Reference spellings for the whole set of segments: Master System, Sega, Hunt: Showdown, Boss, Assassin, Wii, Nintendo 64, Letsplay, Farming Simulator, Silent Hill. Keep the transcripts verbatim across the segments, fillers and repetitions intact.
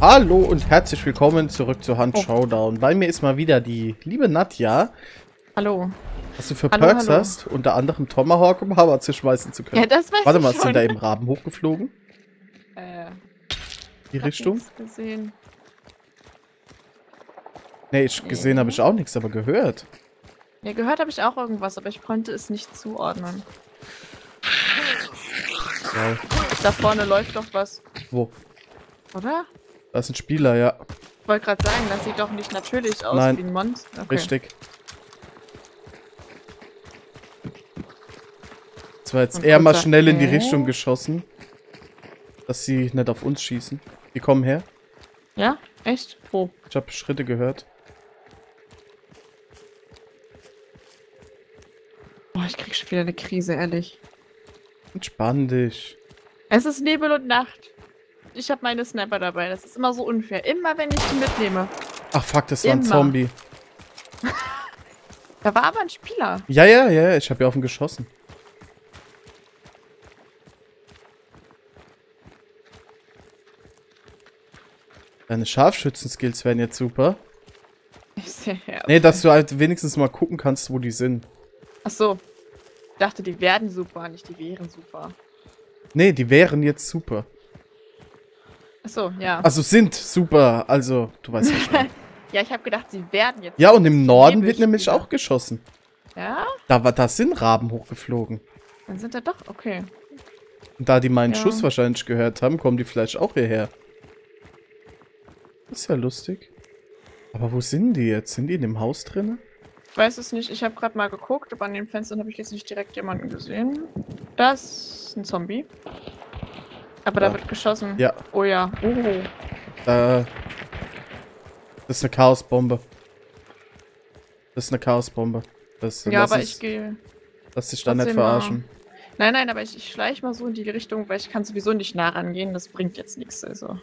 Hallo und herzlich willkommen zurück zu Hunt: Showdown. Bei mir ist mal wieder die liebe Nadja. Hallo. Was du für hallo, Perks hallo. hast, unter anderem Tomahawk, um Hammer zu schmeißen zu können. Ja, das weiß Warte ich mal, schon. Sind da eben Raben hochgeflogen? Äh. Die Richtung? Nichts gesehen. Nee, ich, gesehen habe ich auch nichts, aber gehört. Ja, gehört habe ich auch irgendwas, aber ich konnte es nicht zuordnen. Ja. Da vorne läuft doch was. Wo? Oder? Das ist ein Spieler, ja. Ich wollte gerade sagen, das sieht doch nicht natürlich aus Nein. wie ein Monster. Okay. Richtig. Das war jetzt Und eher mal schnell in die Richtung geschossen, dass sie nicht auf uns schießen. Die kommen her. Ja? Echt? Wo? Oh. Ich habe Schritte gehört. Boah, ich krieg schon wieder eine Krise, ehrlich. Entspann dich. Es ist Nebel und Nacht. Ich habe meine Sniper dabei. Das ist immer so unfair. Immer, wenn ich die mitnehme. Ach, fuck, das war immer. ein Zombie. Da war aber ein Spieler. Ja, ja, ja. Ich habe ja auf ihn geschossen. Deine Scharfschützen-Skills wären jetzt super. Ich sehe ja. Nee, dass du halt wenigstens mal gucken kannst, wo die sind. Ach so. Ich dachte, die werden super, nicht die wären super. Nee, die wären jetzt super. Achso, ja. Also sind super, also du weißt ja schon. Ja, ich habe gedacht, sie werden jetzt. Ja, und im Norden wird nämlich wieder. auch geschossen. Ja? Da, war, da sind Raben hochgeflogen. Dann sind da doch, okay. Und da die meinen ja. Schuss wahrscheinlich gehört haben, kommen die vielleicht auch hierher. Ist ja lustig. Aber wo sind die jetzt? Sind die in dem Haus drin? Ich weiß es nicht, ich habe gerade mal geguckt, aber an den Fenstern habe ich jetzt nicht direkt jemanden gesehen. Das ist ein Zombie. Aber ja. da wird geschossen. Ja. Oh ja. Oh. Da. Das ist eine Chaosbombe. Das ist eine Chaosbombe. Das, ja, aber ich gehe. Lass dich da nicht verarschen. Mal. Nein, nein, aber ich, ich schleiche mal so in die Richtung, weil ich kann sowieso nicht nah rangehen. Das bringt jetzt nichts. Also.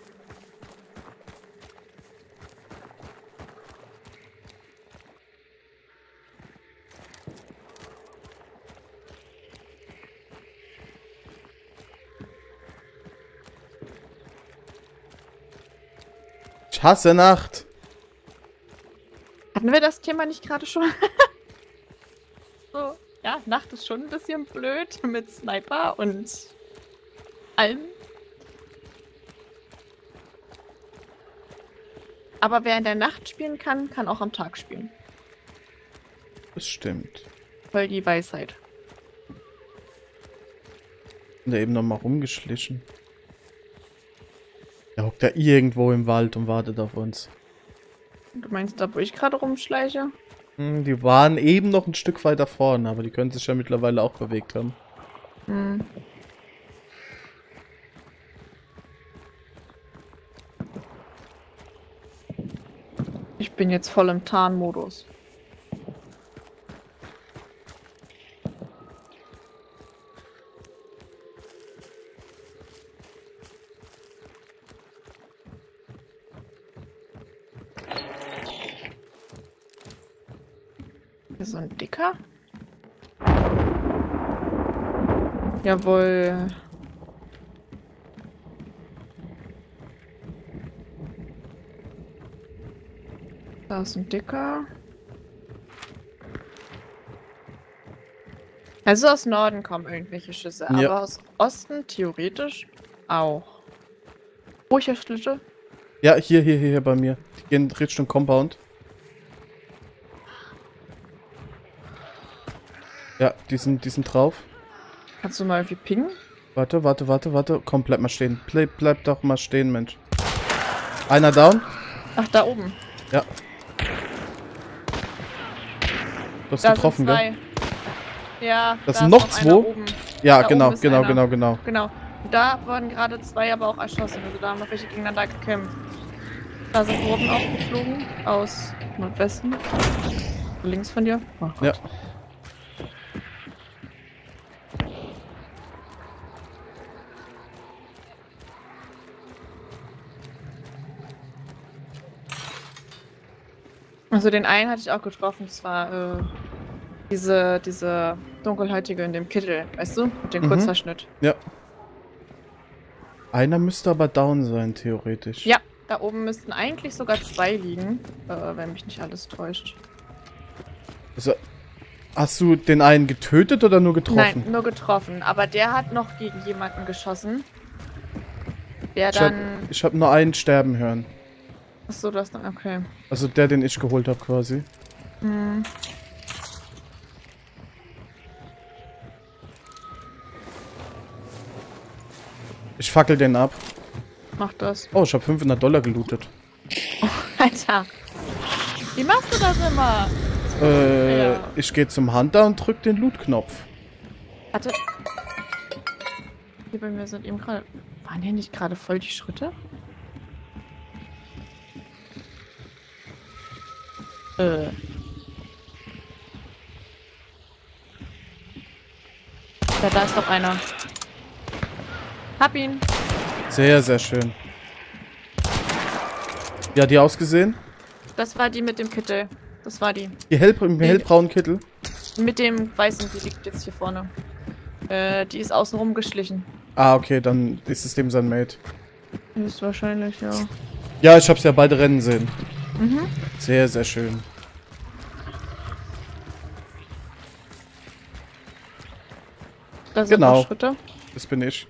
Ich hasse Nacht. Hatten wir das Thema nicht gerade schon? So, ja, Nacht ist schon ein bisschen blöd mit Sniper und allem. Aber wer in der Nacht spielen kann, kann auch am Tag spielen. Das stimmt. Voll die Weisheit. Ich bin da eben nochmal rumgeschlichen. Der hockt da irgendwo im Wald und wartet auf uns. Du meinst da, wo ich gerade rumschleiche? Hm, die waren eben noch ein Stück weiter vorne, aber die können sich ja mittlerweile auch bewegt haben. Hm. Ich bin jetzt voll im Tarnmodus. So ein dicker. Jawohl. Da ist ein dicker. Also aus Norden kommen irgendwelche Schüsse, ja. aber aus Osten theoretisch auch. Wo ich Schlüsse? Ja, hier, hier, hier, hier bei mir. Die gehen Richtung Compound. Ja, die sind, die sind drauf. Kannst du mal irgendwie pingen? Warte, warte, warte, warte. Komm, bleib mal stehen. Bleib, bleib doch mal stehen, Mensch. Einer down. Ach, da oben. Ja. Du hast da getroffen, sind zwei. gell? Ja, das da sind noch zwei. Oben. Ja, da genau, oben genau, einer. genau, genau. Genau. Da wurden gerade zwei aber auch erschossen. Also da haben wir welche gegeneinander gekämpft. Da sind Gruppen aufgeflogen aus Nordwesten. Links von dir. Oh Gott. Ja. Also den einen hatte ich auch getroffen, das war äh, diese, diese dunkelhäutige in dem Kittel, weißt du? Mit dem mhm. Kurzverschnitt. Ja. Einer müsste aber down sein, theoretisch. Ja, Da oben müssten eigentlich sogar zwei liegen, äh, wenn mich nicht alles täuscht. Also, hast du den einen getötet oder nur getroffen? Nein, nur getroffen. Aber der hat noch gegen jemanden geschossen. Der ich dann... Hab, ich habe nur einen sterben hören. Achso, das dann... Okay. Also der, den ich geholt habe quasi. Hm. Ich fackel den ab. Mach das. Oh, ich habe fünfhundert Dollar gelootet. Oh, Alter. Wie machst du das immer? Äh, ja. Ich gehe zum Hunter und drück den Loot-Knopf. Warte. Hier bei mir sind eben gerade... Waren hier nicht gerade voll die Schritte? Äh. Ja, da ist doch einer. Hab ihn. Sehr, sehr schön. Wie hat die ausgesehen? Das war die mit dem Kittel. Das war die. Die hell, mit dem hellbraunen Kittel? Mit dem weißen, die liegt jetzt hier vorne. Äh, die ist außen rum geschlichen. Ah, okay, dann ist es dem sein Mate. Ist wahrscheinlich, ja. Ja, ich hab's ja beide rennen sehen. Mhm. Sehr, sehr schön. Das sind genau. Schritte. Das bin ich.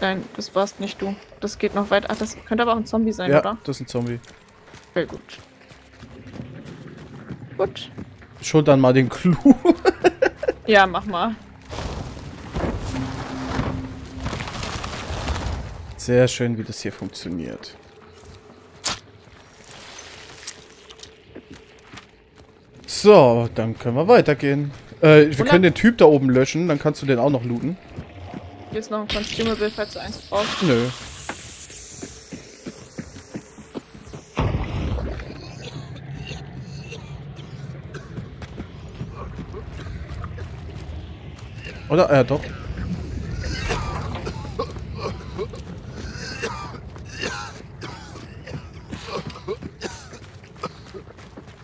Nein, das warst nicht du. Das geht noch weiter. Ach, das könnte aber auch ein Zombie sein, ja, oder? Ja, das ist ein Zombie. Sehr gut. Gut. Ich hol dann mal den Clou. Ja, mach mal. Sehr schön, wie das hier funktioniert. So, dann können wir weitergehen. Äh, wir können den Typ da oben löschen, dann kannst du den auch noch looten. Jetzt noch ein Consumable, falls du eins brauchst. Nö. Oder? Ja, doch.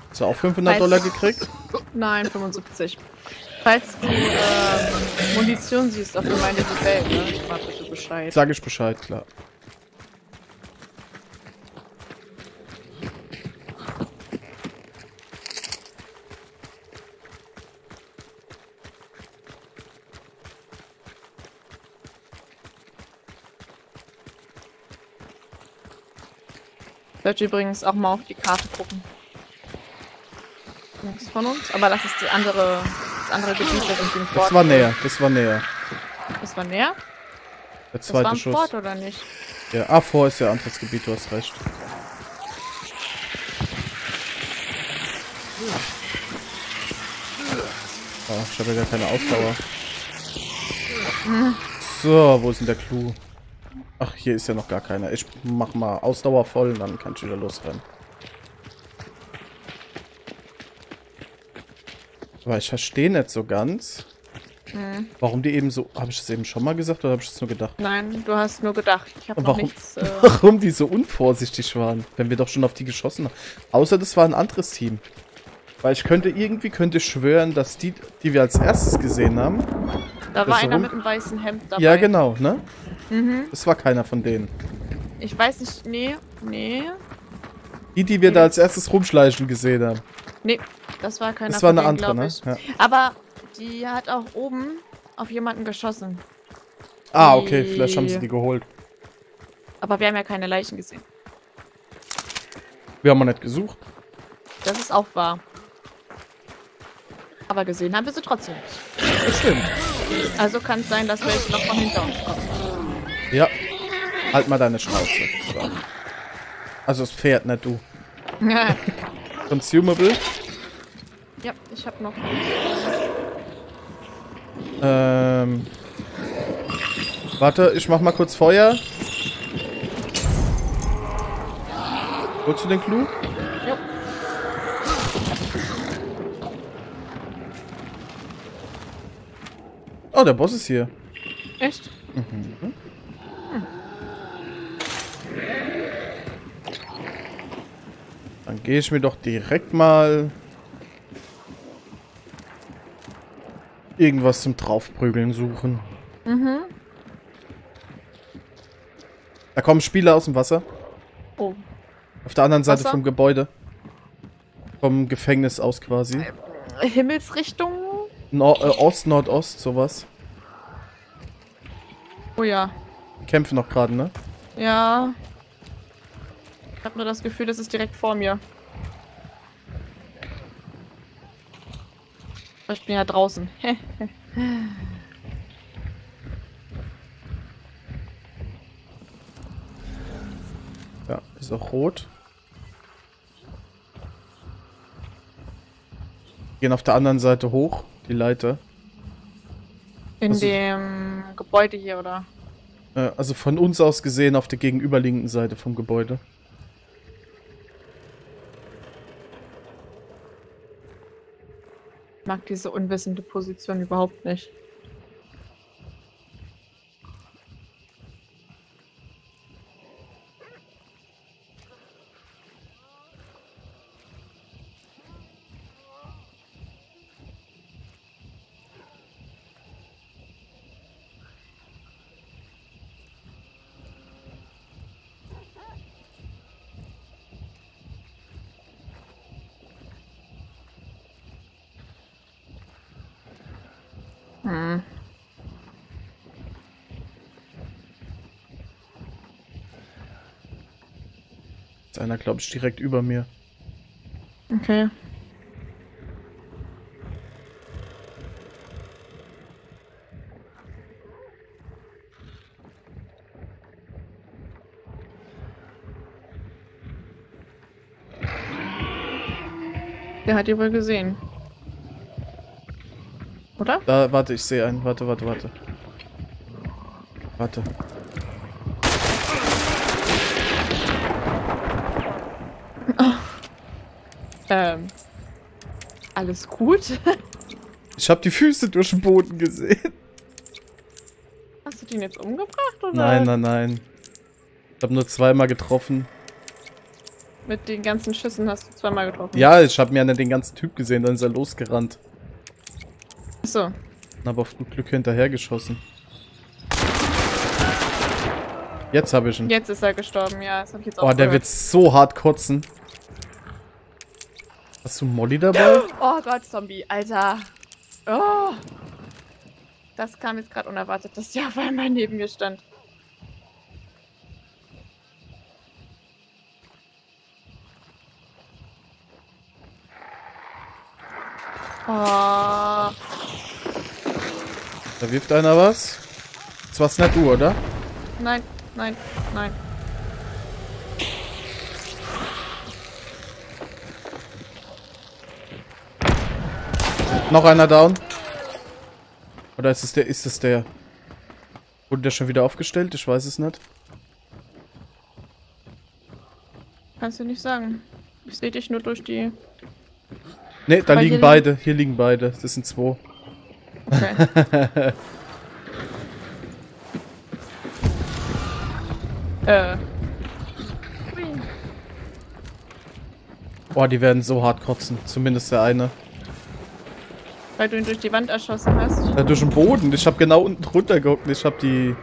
Hast du auch fünfhundert Dollar gekriegt? Nein, fünfundsiebzig. Falls du äh, Munition siehst auf meine Welt, ne? Ich mach bitte Bescheid. Sag ich Bescheid, klar. Ich werde übrigens auch mal auf die Karte gucken. Nichts von uns, aber das ist die andere... Das andere Gebiet, das in dem Fort. Das war näher, das war näher. Das war näher? Der zweite das war ein Fort, Schuss. Oder nicht? Ja, ah, vor ist ja anderes Gebiet, du hast recht. Oh, ich habe ja gar keine Ausdauer. So, wo ist denn der Clou? Ach, hier ist ja noch gar keiner. Ich mach mal Ausdauer voll und dann kann ich wieder losrennen. Aber ich verstehe nicht so ganz, hm. warum die eben so... Habe ich das eben schon mal gesagt oder habe ich das nur gedacht? Nein, du hast nur gedacht. Ich habe noch nichts... Äh... Warum die so unvorsichtig waren, wenn wir doch schon auf die geschossen haben. Außer das war ein anderes Team. Weil ich könnte irgendwie könnte schwören, dass die, die wir als erstes gesehen haben... Da war einer rum... mit einem weißen Hemd dabei. Ja, genau, ne? Mhm. Das war keiner von denen. Ich weiß nicht, nee, nee. Die, die wir nee. da als erstes rumschleichen gesehen haben. Nee. Das war keine andere, ne? Ja. Aber die hat auch oben auf jemanden geschossen. Ah, okay, die... vielleicht haben sie die geholt. Aber wir haben ja keine Leichen gesehen. Wir haben ja nicht gesucht. Das ist auch wahr. Aber gesehen haben wir sie trotzdem nicht. Das stimmt. Also kann es sein, dass welche noch von hinter uns kommen. Ja. Halt mal deine Schnauze. Also das Pferd, nicht du. Consumable. Ja, ich hab noch. Ähm. Warte, ich mach mal kurz Feuer. Holst du den Clou? Ja. Oh, der Boss ist hier. Echt? Mhm. Hm. Dann gehe ich mir doch direkt mal irgendwas zum Draufprügeln suchen. Mhm. Da kommen Spieler aus dem Wasser. Oh. Auf der anderen Seite Wasser? Vom Gebäude. Vom Gefängnis aus quasi. Himmelsrichtung? No äh, Ost, Nordost, sowas. Oh ja. Kämpfen noch gerade, ne? Ja. Ich hab nur das Gefühl, das ist direkt vor mir. Ich bin ja draußen. Ja, ist auch rot. Wir gehen auf der anderen Seite hoch, die Leiter. In also, dem Gebäude hier, oder? Also von uns aus gesehen auf der gegenüberliegenden Seite vom Gebäude. Ich mag diese unwissende Position überhaupt nicht. Hm. Ist einer, glaube ich, direkt über mir. Okay. Der hat die wohl gesehen. Oder? Da, warte, ich sehe einen. Warte, warte, warte. Warte. Ähm. Alles gut? Ich habe die Füße durch den Boden gesehen. Hast du den jetzt umgebracht, oder? Nein, nein, nein. Ich habe nur zweimal getroffen. Mit den ganzen Schüssen hast du zweimal getroffen? Ja, ich habe mir den ganzen Typ gesehen, dann ist er losgerannt. So. Aber auf gut Glück hinterher geschossen. Jetzt habe ich ihn. Jetzt ist er gestorben, ja. Das hab ich jetzt auch oh, der wird so hart kotzen. Hast du Molly dabei? Oh Gott, Zombie, Alter. Oh. Das kam jetzt gerade unerwartet, dass der auf einmal neben mir stand. Oh. Da wirft einer was. Das war's nicht du, oder? Nein, nein, nein. Noch einer down. Oder ist es der, ist es der? Wurde der schon wieder aufgestellt? Ich weiß es nicht. Kannst du nicht sagen. Ich sehe dich nur durch die... Ne, da liegen beide. Hier liegen beide. Das sind zwei. Okay. äh. Boah, die werden so hart kotzen. Zumindest der eine. Weil du ihn durch die Wand erschossen hast? Ja, durch den Boden. Ich habe genau unten drunter geguckt. Ich habe die,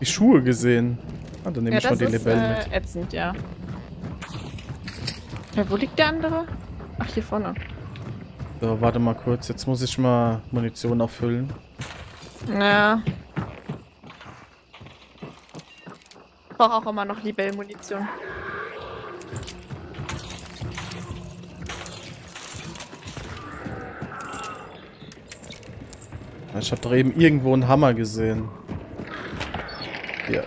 die Schuhe gesehen. Ah, dann nehme ja, ich mal die Lebellen äh, mit. Ätzend, ja. Ja, wo liegt der andere? Ach, hier vorne. So, warte mal kurz. Jetzt muss ich mal Munition auffüllen. Ja. Ich brauche auch immer noch Libell-Munition. Ich habe doch eben irgendwo einen Hammer gesehen. Hier.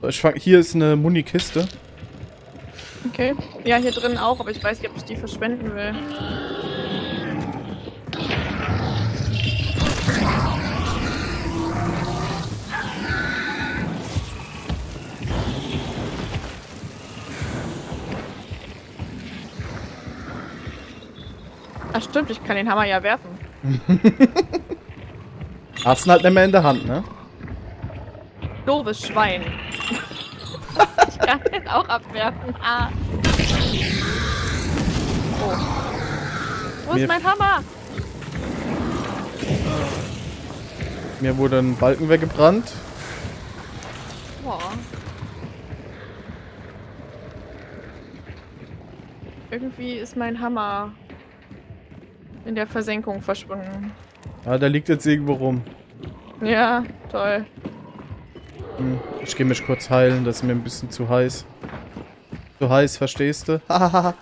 So, ich fang, hier ist eine Munikiste. Okay. Ja, hier drin auch, aber ich weiß nicht, ob ich die verschwenden will. Ach stimmt, ich kann den Hammer ja werfen. Hast du ihn halt nicht mehr in der Hand, ne? Doofes Schwein. Ich kann den auch abwerfen. Ah. Oh. Wo ist mein Hammer? Mir wurde ein Balken weggebrannt. Boah. Irgendwie ist mein Hammer in der Versenkung verschwunden. Ah, der liegt jetzt irgendwo rum. Ja, toll. Hm, ich gehe mich kurz heilen, das ist mir ein bisschen zu heiß. Zu heiß, verstehst du? Hahaha.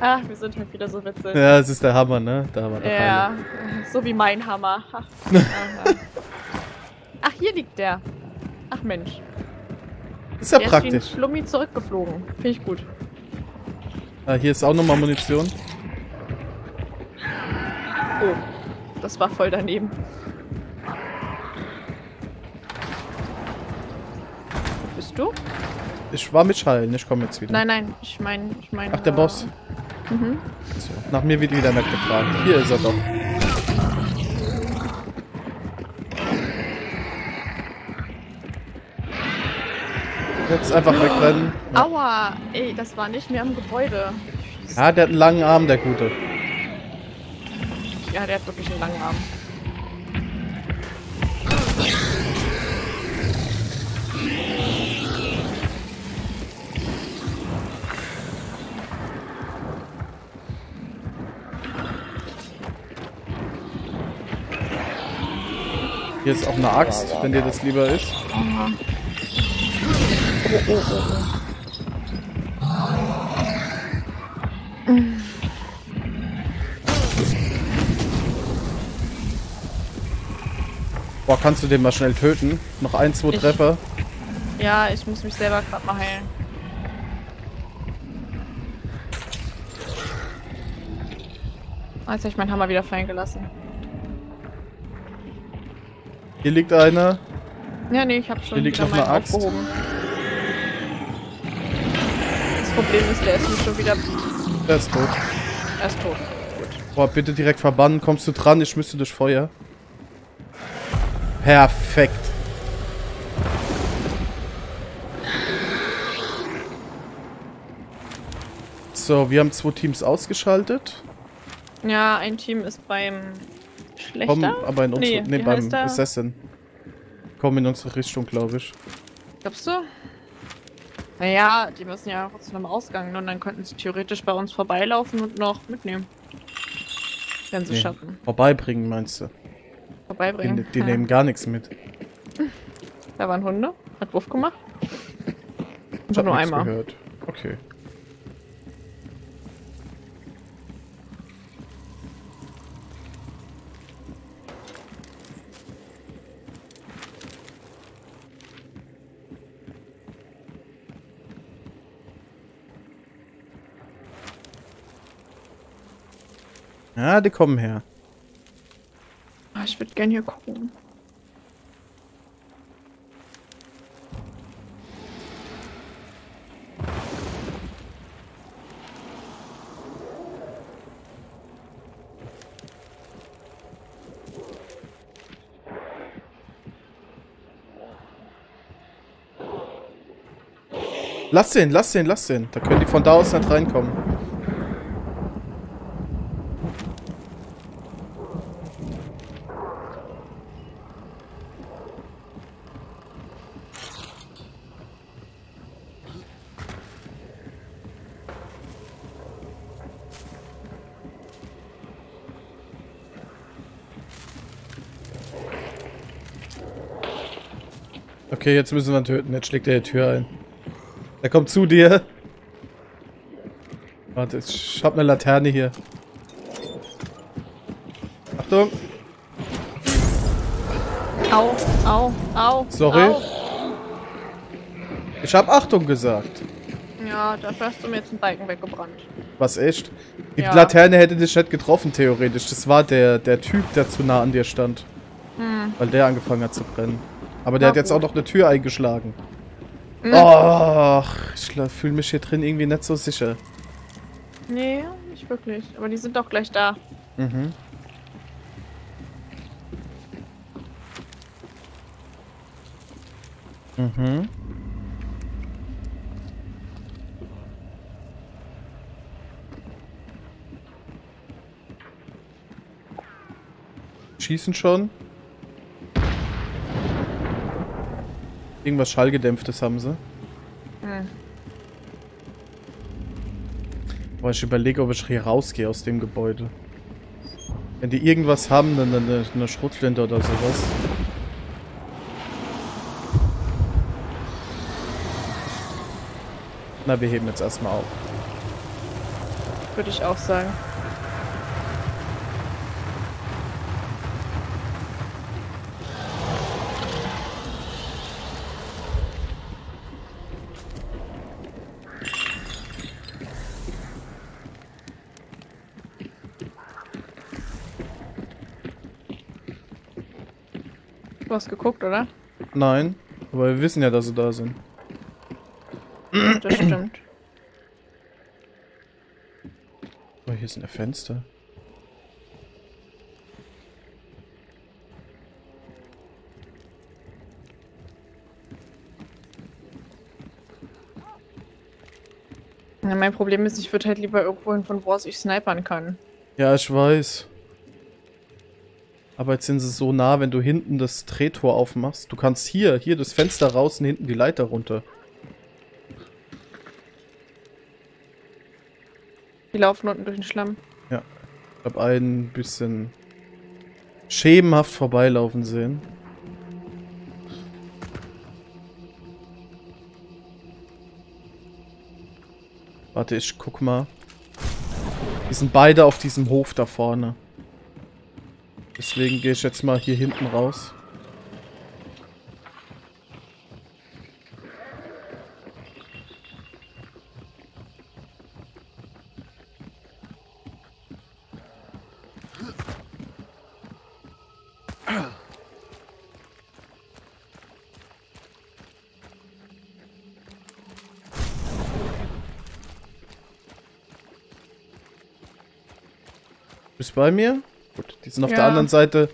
Ach, wir sind halt wieder so witzig. Ja, es ist der Hammer, ne? Der Hammer, der ja, Heile. So wie mein Hammer. Ach, hier liegt der. Ach Mensch. Ist ja der praktisch. Ist wie ein Schlummi zurückgeflogen. Finde ich gut. Ah, hier ist auch nochmal Munition. Oh, das war voll daneben. Wo bist du? Ich war mit Heilen, ich komme jetzt wieder. Nein, nein, ich meine... Ich mein, Ach, der äh... Boss. Mhm. So, nach mir wird wieder nackt gefragt. Hier ist er doch. Jetzt einfach oh. wegrennen. Ja. Aua! Ey, das war nicht mehr im Gebäude. Ja, der hat einen langen Arm, der Gute. Ja, der hat wirklich einen langen Arm. Hier ist auch eine Axt, wenn dir das lieber ist. Mhm. Oh, oh, oh. Mhm. Boah, kannst du den mal schnell töten? Noch ein, zwei ich, Treffer. Ja, ich muss mich selber gerade mal heilen. Oh, jetzt habe ich meinen Hammer wieder fallen gelassen. Hier liegt einer. Ja, nee, ich habe schon. Hier liegt noch eine Axt. Aufgehoben. Das Problem ist, der ist nicht schon wieder. Der ist tot. Er ist tot. Gut. Boah, bitte direkt verbannen. Kommst du dran? Ich müsste durch Feuer. Perfekt. So, wir haben zwei Teams ausgeschaltet. Ja, ein Team ist beim Schlechter. Komm, aber in unsere, nee, nee, beim Assassin. Kommen in unsere Richtung, glaube ich. Glaubst du? Naja, die müssen ja auch zu einem Ausgang, und dann könnten sie theoretisch bei uns vorbeilaufen und noch mitnehmen. Wenn sie nee. schaffen. Vorbeibringen, meinst du? Vorbeibringen. Die, die ja. nehmen gar nichts mit. Da waren Hunde. Hat Wurf gemacht. Ich hab nur einmal gehört. Okay. Ja, die kommen her. Ich würde gerne hier gucken. Lass den, lass den, lass den. Da können die von da aus nicht reinkommen. Okay, jetzt müssen wir ihn töten. Jetzt schlägt er die Tür ein. Er kommt zu dir. Warte, ich hab eine Laterne hier. Achtung. Au, au, au. Sorry. Au. Ich hab Achtung gesagt. Ja, dafür hast du mir jetzt einen Balken weggebrannt. Was, echt? Die ja. Laterne hätte dich nicht getroffen, theoretisch. Das war der, der Typ, der zu nah an dir stand. Hm. Weil der angefangen hat zu brennen. Aber der Ach, hat jetzt auch noch eine Tür eingeschlagen. Mhm. Oh, ich fühle mich hier drin irgendwie nicht so sicher. Nee, nicht wirklich. Aber die sind doch gleich da. Mhm. Mhm. Schießen schon. Irgendwas Schallgedämpftes haben sie. Hm. Aber ich überlege, ob ich hier rausgehe aus dem Gebäude. Wenn die irgendwas haben, dann eine, eine Schrotflinte oder sowas. Na, wir heben jetzt erstmal auf. Würde ich auch sagen. Du hast geguckt, oder? Nein, aber wir wissen ja, dass sie da sind. Das stimmt. Oh, hier sind ja Fenster. Ja, mein Problem ist, ich würde halt lieber irgendwo hin, von wo aus ich snipern kann. Ja, ich weiß. Aber jetzt sind sie so nah, wenn du hinten das Drehtor aufmachst. Du kannst hier, hier das Fenster raus und hinten die Leiter runter. Die laufen unten durch den Schlamm. Ja. Ich habe einen bisschen schemenhaft vorbeilaufen sehen. Warte, ich guck mal. Die sind beide auf diesem Hof da vorne. Deswegen gehe ich jetzt mal hier hinten raus. Bist du bei mir? Gut, die sind auf ja. der anderen Seite,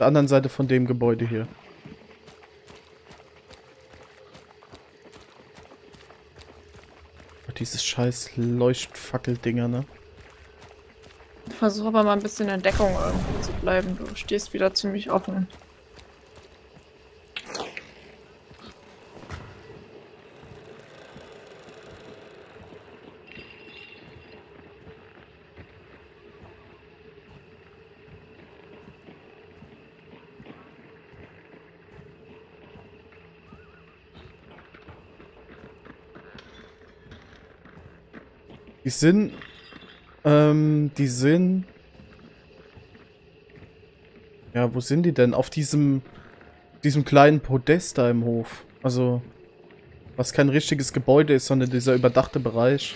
der anderen Seite von dem Gebäude hier. Oh, dieses scheiß Leuchtfackeldinger, ne? Versuch aber mal ein bisschen in Deckung irgendwie zu bleiben. Du stehst wieder ziemlich offen. Die sind, ähm, die sind, ja, wo sind die denn? Auf diesem, diesem kleinen Podest da im Hof. Also, was kein richtiges Gebäude ist, sondern dieser überdachte Bereich.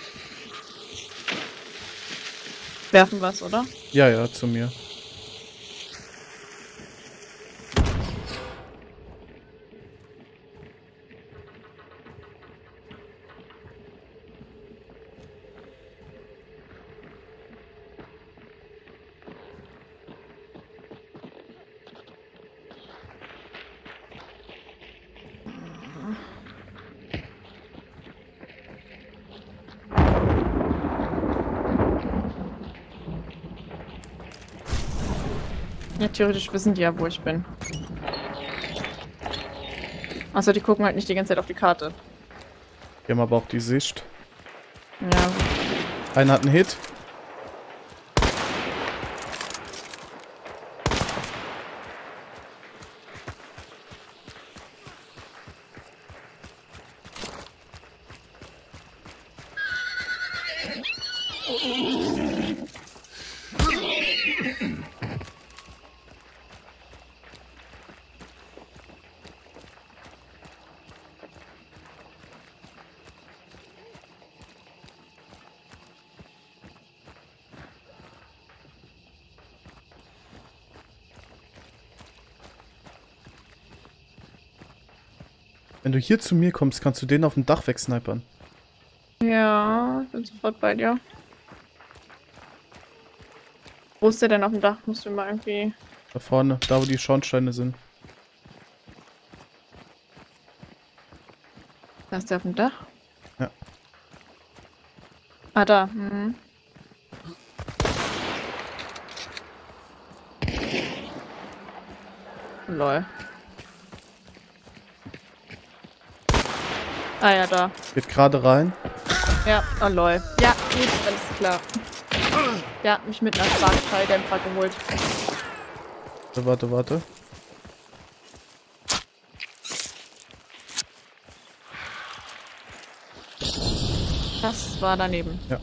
Werfen was, oder? Ja, ja, zu mir. Ja, theoretisch wissen die ja, wo ich bin. Achso, die gucken halt nicht die ganze Zeit auf die Karte. Die haben aber auch die Sicht. Ja. Einer hat einen Hit. Wenn du hier zu mir kommst, kannst du den auf dem Dach wegsnipern. Ja, ich bin sofort bei dir. Wo ist der denn auf dem Dach? Musst du mal irgendwie... Da vorne, da wo die Schornsteine sind. Da ist der auf dem Dach? Ja. Ah, da. Mhm. Lol. Ah ja, da. Geht gerade rein. Ja, oh lol. Ja, gut, alles klar. Der hat mich mit einer Strahlstrahldämpfer geholt. Warte, warte, warte. Das war daneben. Ja.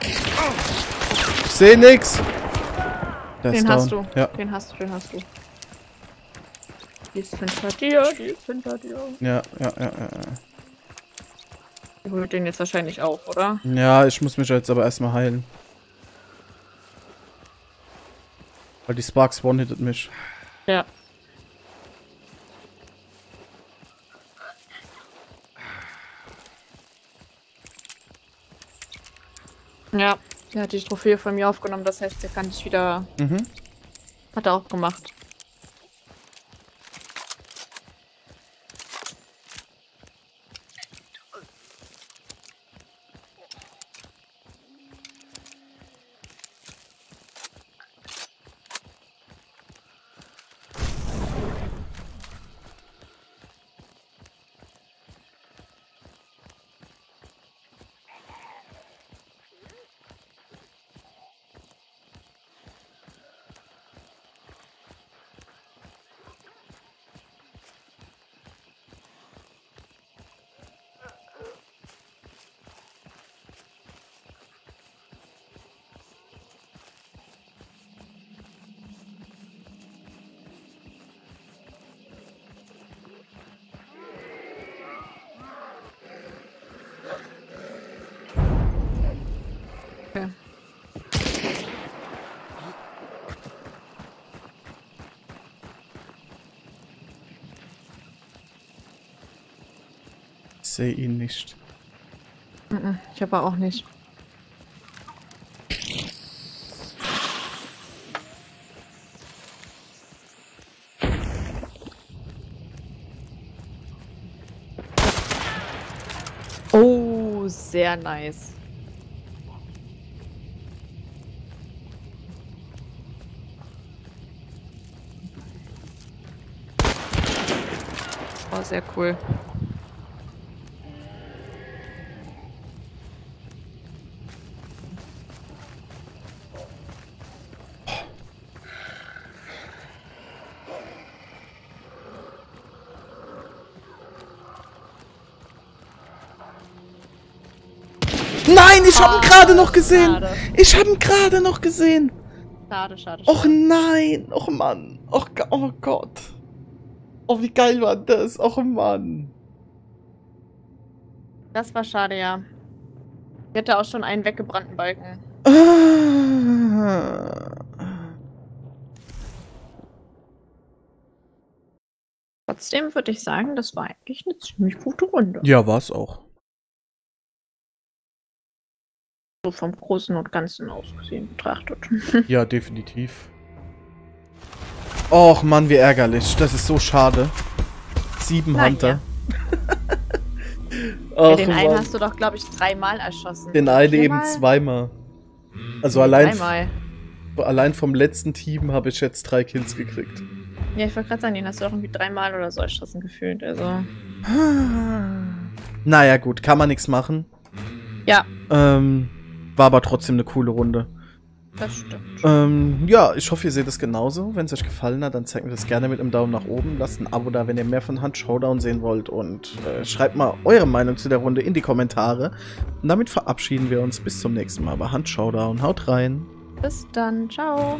Ich seh nix! Der den hast down. Du, ja. den hast du, den hast du. Die ist hinter dir, die ist hinter dir. Ja, ja, ja, ja. Ich hol den jetzt wahrscheinlich auch, oder? Ja, ich muss mich jetzt aber erstmal heilen. Weil die Sparks one-hitted mich. Ja. Ja. Der hat die Trophäe von mir aufgenommen, das heißt, der kann dich wieder... Mhm. Hat er auch gemacht. Ich sehe ihn nicht. Ich aber auch nicht. Oh, sehr nice. Oh, sehr cool. Nein, ich habe ihn gerade noch gesehen. Schade. Ich habe ihn gerade noch gesehen. Schade, schade, schade. Och nein, och Mann. Och, oh Gott. Oh, wie geil war das. Och Mann. Das war schade, ja. Ich hätte auch schon einen weggebrannten Balken. Ah. Trotzdem würde ich sagen, das war eigentlich eine ziemlich gute Runde. Ja, war es auch. So vom Großen und Ganzen aus gesehen betrachtet. Ja, definitiv. Och Mann, wie ärgerlich. Das ist so schade. Sieben Nein, Hunter. Ja. Och, ja, den Mann. Einen hast du doch, glaube ich, dreimal erschossen. Den einen eben zweimal. Also allein, allein vom letzten Team habe ich jetzt drei Kills gekriegt. Ja, ich wollte gerade sagen, den hast du doch irgendwie dreimal oder so erschossen gefühlt. Also. Naja gut, kann man nichts machen. Ja. Ähm... War aber trotzdem eine coole Runde. Das stimmt. Ähm, ja, ich hoffe, ihr seht es genauso. Wenn es euch gefallen hat, dann zeigt mir das gerne mit einem Daumen nach oben. Lasst ein Abo da, wenn ihr mehr von Hunt Showdown sehen wollt. Und äh, schreibt mal eure Meinung zu der Runde in die Kommentare. Und damit verabschieden wir uns bis zum nächsten Mal bei Hunt Showdown. Haut rein. Bis dann. Ciao.